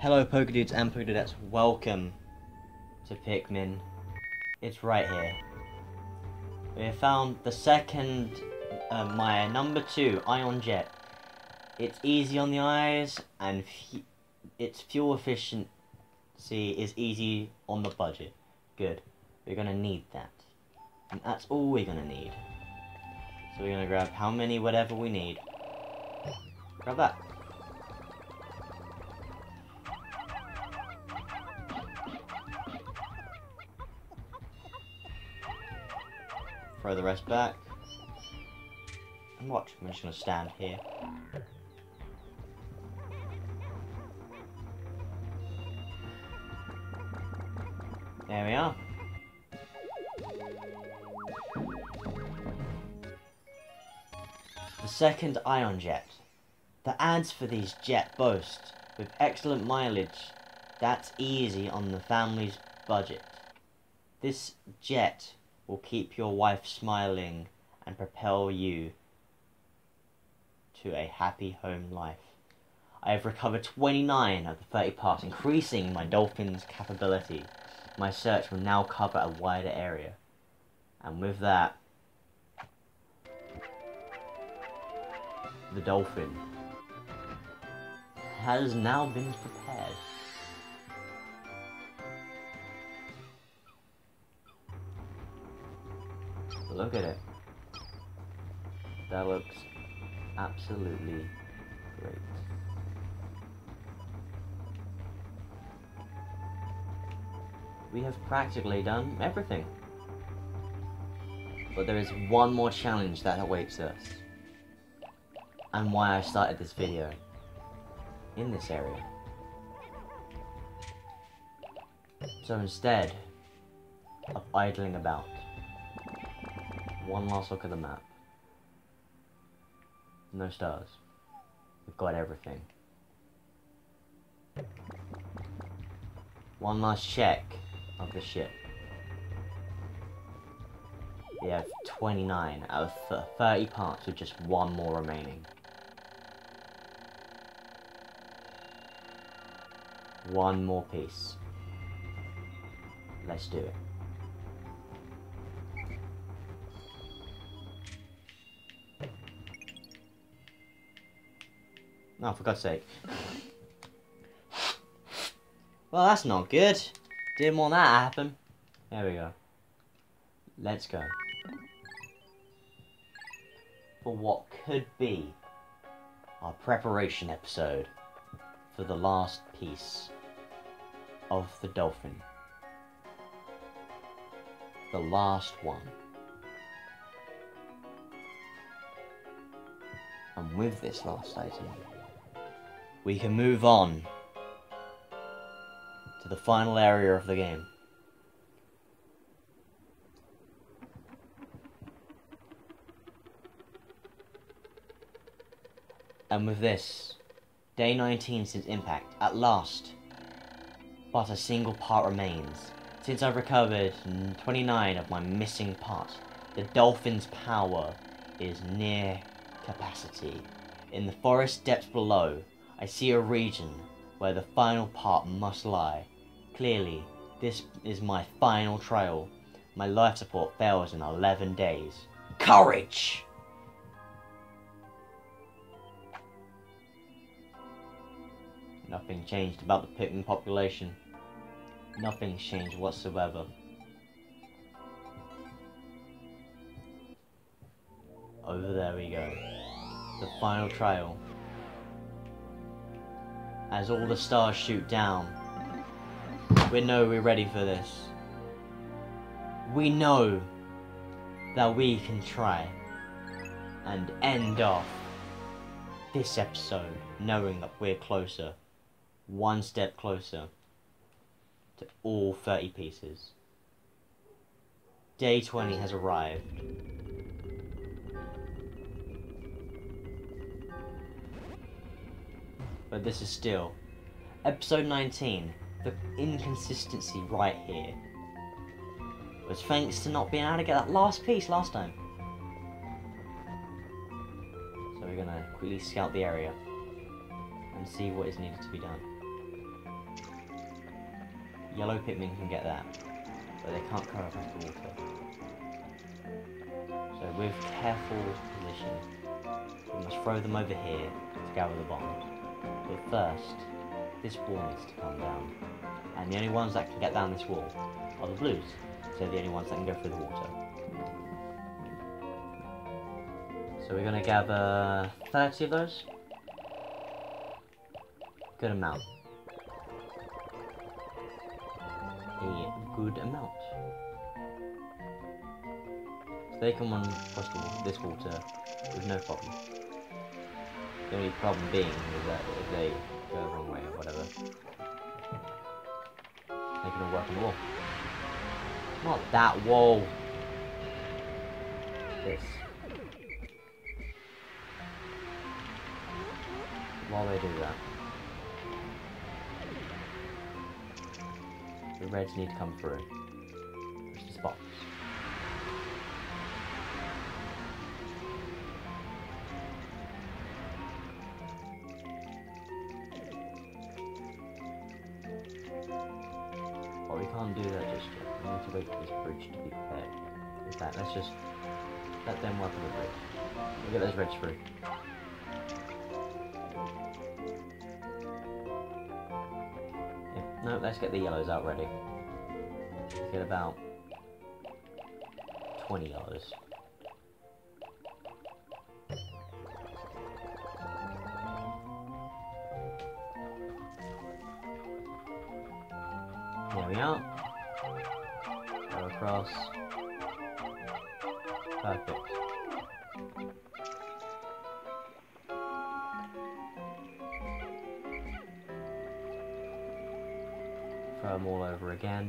Hello PokéDudes and PokéDudettes, welcome to Pikmin. It's right here. We have found the second Maya, number 2, Ion Jet. It's easy on the eyes and its fuel efficiency is easy on the budget. Good. We're gonna need that. And that's all we're gonna need. So we're gonna grab how many, whatever we need. Grab that. Throw the rest back. And watch, I'm just going to stand here. There we are. The second Ion Jet. The ads for these jet boast with excellent mileage. That's easy on the family's budget. This jet will keep your wife smiling and propel you to a happy home life. I have recovered 29 of the 30 parts, increasing my dolphin's capability. My search will now cover a wider area. And with that, the dolphin has now been prepared. Look at it. That looks absolutely great. We have practically done everything. But there is one more challenge that awaits us. And why I started this video in this area. So instead of idling about, one last look at the map. No stars. We've got everything. One last check of the ship. We have 29 out of 30 parts with just one more remaining. One more piece. Let's do it. No, for God's sake. Well, that's not good. Didn't want that to happen. There we go. Let's go. For what could be our preparation episode for the last piece of the dolphin. The last one. And with this last item, we can move on to the final area of the game. And with this, day 19 since impact, at last, but a single part remains. Since I've recovered 29 of my missing parts, the dolphin's power is near capacity. In the forest depths below, I see a region where the final part must lie. Clearly, this is my final trial. My life support fails in 11 days. Courage! Nothing changed about the Pikmin population. Nothing's changed whatsoever. Over there we go. The final trial. As all the stars shoot down, we know we're ready for this. We know that we can try and end off this episode knowing that we're closer, one step closer to all 30 pieces. Day 20 has arrived. But this is still episode 19, the inconsistency right here. It was thanks to not being able to get that last piece last time. So we're gonna quickly scout the area and see what is needed to be done. yellow Pikmin can get that, but they can't come across the water. So with careful position, we must throw them over here to gather the bomb. But first, this wall needs to come down, and the only ones that can get down this wall are the blues, so the only ones that can go through the water. So we're going to gather 30 of those. Good amount. A good amount. So they can run across this water with no problem. The only problem being is that if they go the wrong way or whatever, they can all work on the wall. Not that wall. This. While they do that, the reds need to come through. There's the spots. But we can't do that just yet. We need to wait for this bridge to be prepared. With that, let's just let them work on the bridge. We'll get those reds through. No, let's get the yellows out ready. Let's get about 20 yellows. There we are. Go across. Perfect. Throw them all over again.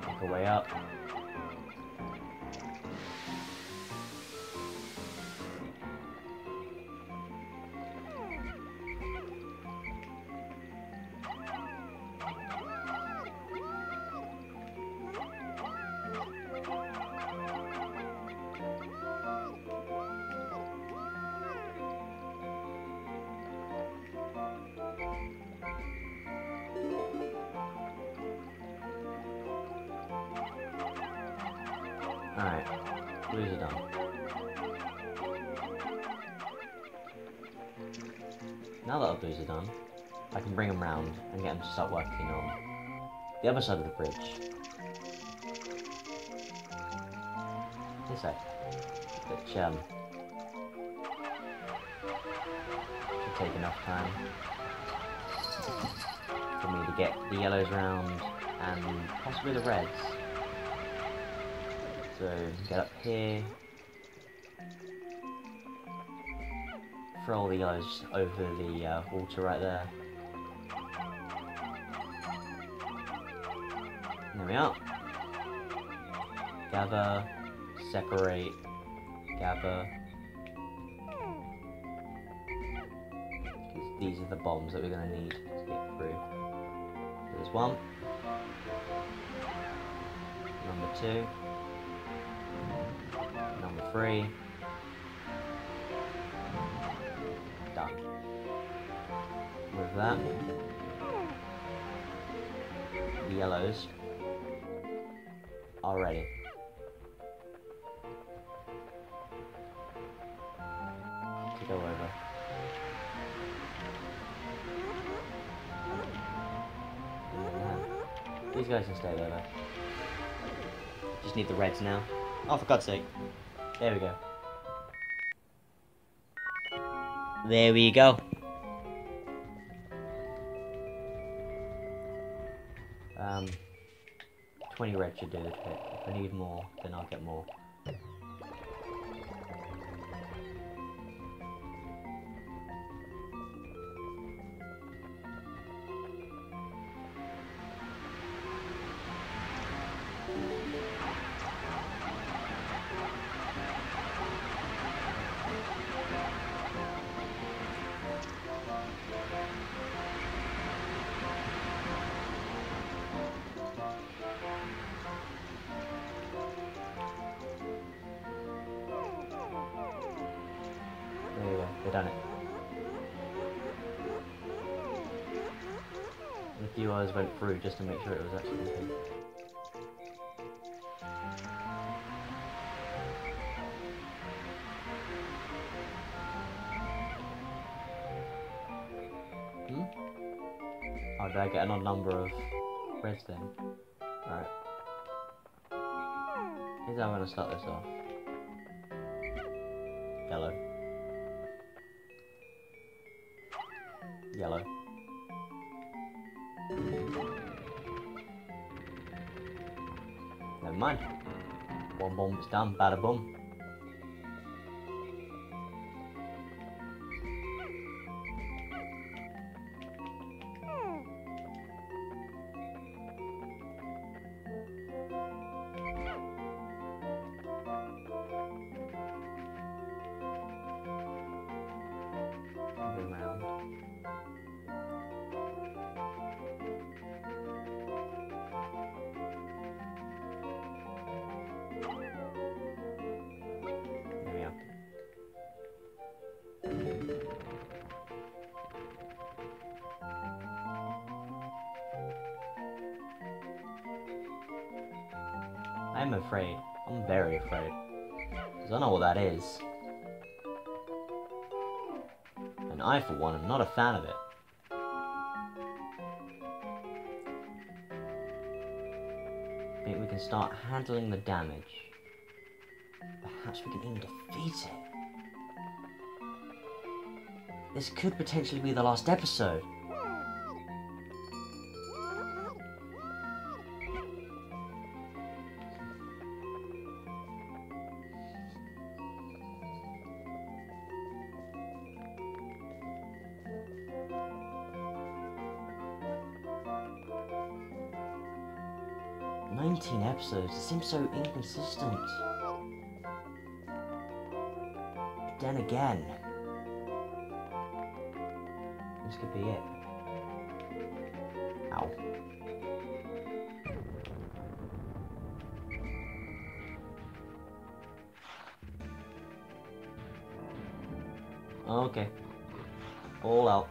Make our way up. Alright, blues are done. Now that our blues are done, I can bring them round and get them to start working on the other side of the bridge. This side, which should take enough time for me to get the yellows round and possibly the reds. So, get up here, throw all the yellows over the water right there. There we are. Gather, separate, gather. These are the bombs that we're going to need to get through. There's one. Number two. Number three. Done. With that, the yellows are ready. To go over. These guys can stay there. Just need the reds now. Oh, for God's sake. There we go. There we go. $20 red should do the trick. If I need more, then I'll get more. Done it. few hours went through just to make sure it was actually okay. Oh, did I get an odd number of reds then? Alright. Here's how I'm going to start this off. Yellow. Yellow. Never mind. One bomb, it's done. Bada boom. I'm afraid. I'm very afraid. Because I know what that is. And I, for one, am not a fan of it. I think we can start handling the damage. Perhaps we can even defeat it. This could potentially be the last episode. Episodes. It seems so inconsistent. But then again, this could be it. Ow. Okay. All out.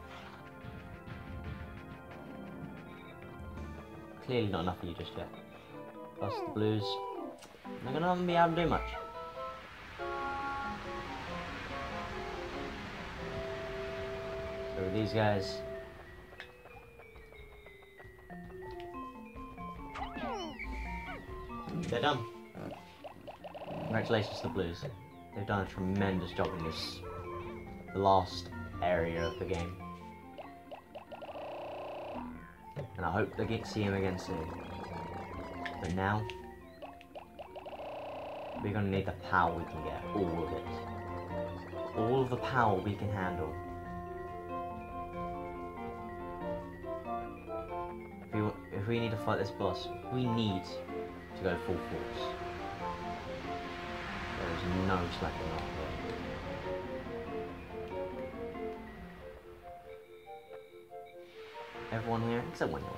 Clearly not enough for you just yet. Plus the blues. I'm not gonna be able to do much. So with these guys. They're done. Congratulations to the blues. They've done a tremendous job in this last area of the game. And I hope they get to see him again soon. But now, we're going to need the power we can get, all of it. All of the power we can handle. If we need to fight this boss, we need to go full force. There is no slacking off here. Everyone here, except one here.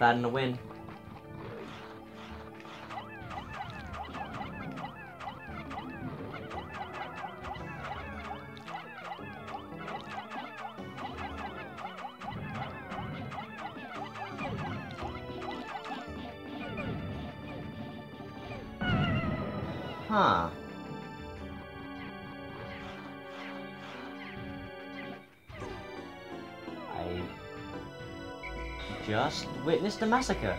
That in the win. Huh. Just witnessed a massacre.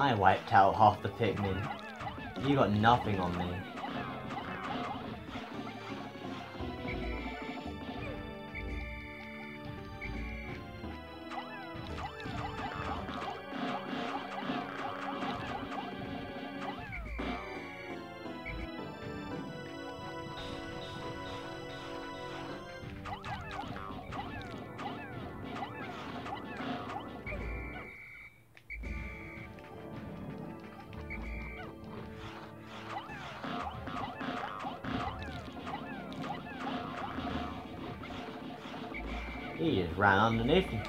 I wiped out half the Pikmin. You got nothing on me. He just ran underneath me.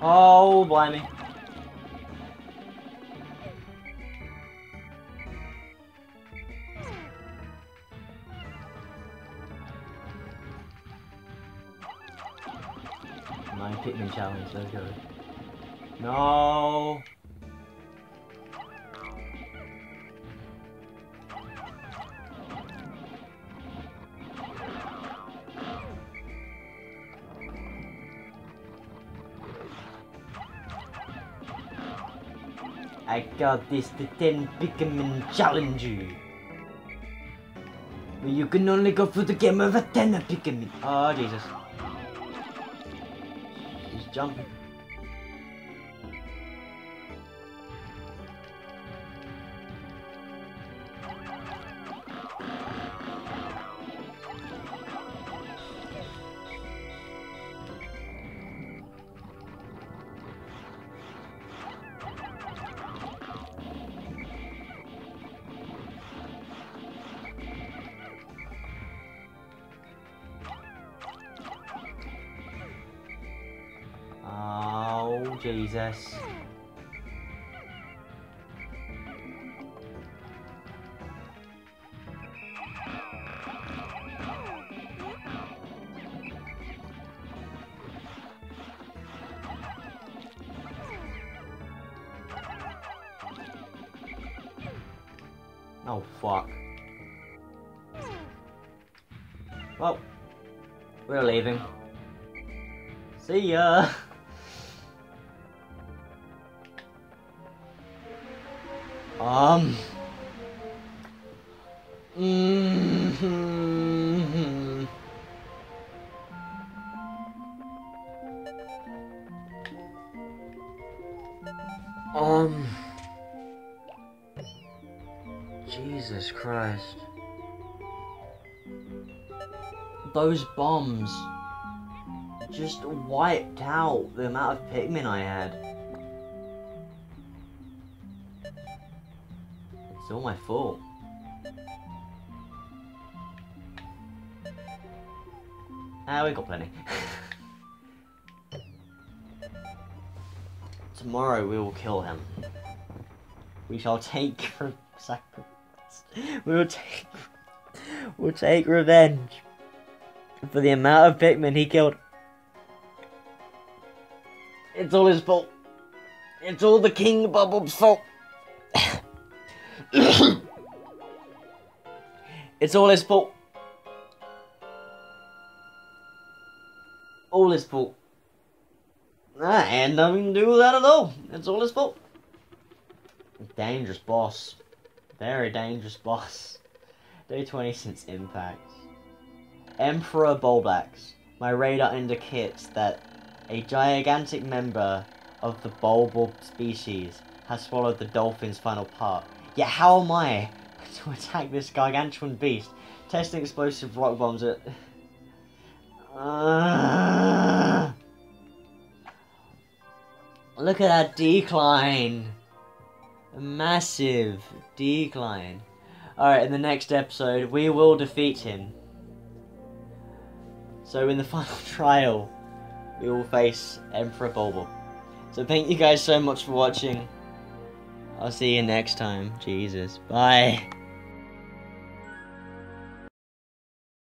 Oh, blimey. My Pikmin challenge, let's go. No. I got this, the 10 Pikmin challenge. But you can only go through the game with a 10 Pikmin. Oh, Jesus. He's jumping. Jesus. Oh, fuck. Well, we're leaving. See ya. Jesus Christ. Those bombs just wiped out the amount of Pikmin I had. It's all my fault. Ah, we got plenty. Tomorrow we will kill him. We shall take sacrifice. We'll take revenge for the amount of Pikmin he killed. It's all his fault. It's all the King Bulbulb's fault. It's all his fault. All his fault. I had nothing to do with that at all. It's all his fault. Dangerous boss. Very dangerous boss. Day 20 since impact. Emperor Bulblax. My radar indicates that a gigantic member of the Bulbulb species has swallowed the dolphin's final part. Yet how am I to attack this gargantuan beast? Testing explosive rock bombs at... Look at that decline. A massive decline. Alright, in the next episode, we will defeat him. So in the final trial, we will face Emperor Bulbulb. So thank you guys so much for watching. I'll see you next time. Jesus. Bye.